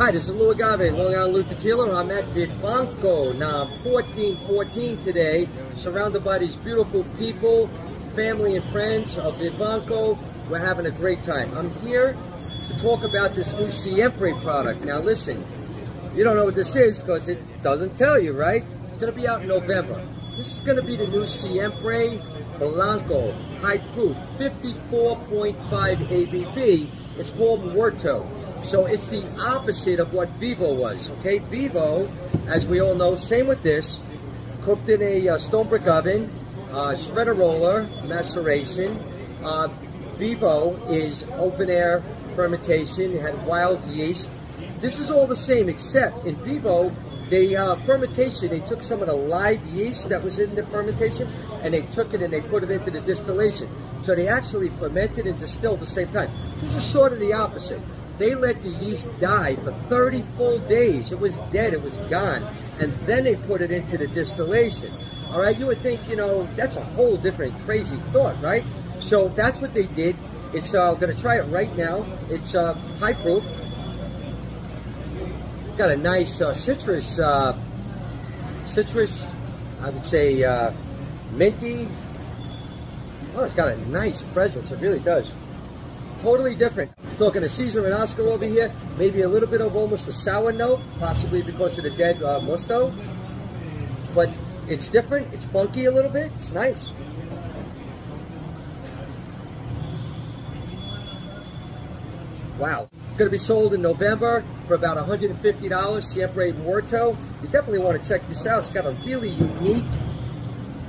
Hi, this is Lou Agave, Long Island Lou Tequila. I'm at Vivanco, now 1414 today, surrounded by these beautiful people, family and friends of Vivanco. We're having a great time. I'm here to talk about this new Siempre product. Now listen, you don't know what this is because it doesn't tell you, right? It's gonna be out in November. This is gonna be the new Siempre Blanco, high proof, 54.5 ABV. It's called Muerto. So it's the opposite of what Vivo was, okay? Vivo, as we all know, same with this, cooked in a stone brick oven, shredder roller, maceration. Vivo is open air fermentation, it had wild yeast. This is all the same, except in Vivo, they they took some of the live yeast that was in the fermentation and they took it and they put it into the distillation. So they actually fermented and distilled at the same time. This is sort of the opposite. They let the yeast die for 30 full days. It was dead, it was gone. And then they put it into the distillation. All right, you would think, you know, that's a whole different crazy thought, right? So that's what they did. It's, I'm gonna try it right now. It's high proof. Got a nice citrus, I would say minty. Oh, it's got a nice presence, it really does. Totally different. Talking to Cesar and Oscar over here, maybe a little bit of almost a sour note, possibly because of the dead Muerto. But it's different, it's funky a little bit, it's nice. Wow. It's going to be sold in November for about $150, Siempre Muerto. You definitely want to check this out. It's got a really unique,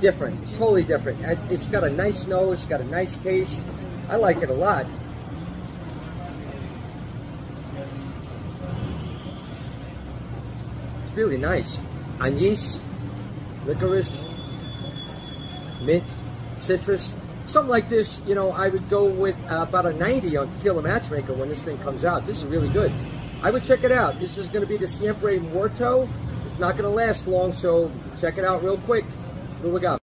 different, it's totally different. It's got a nice nose, it's got a nice taste. I like it a lot. It's really nice. Anise, licorice, mint, citrus. Something like this, you know, I would go with about a 90 on Tequila Matchmaker when this thing comes out. This is really good. I would check it out. This is going to be the Siempre Muerto. It's not going to last long, so check it out real quick. Here we go.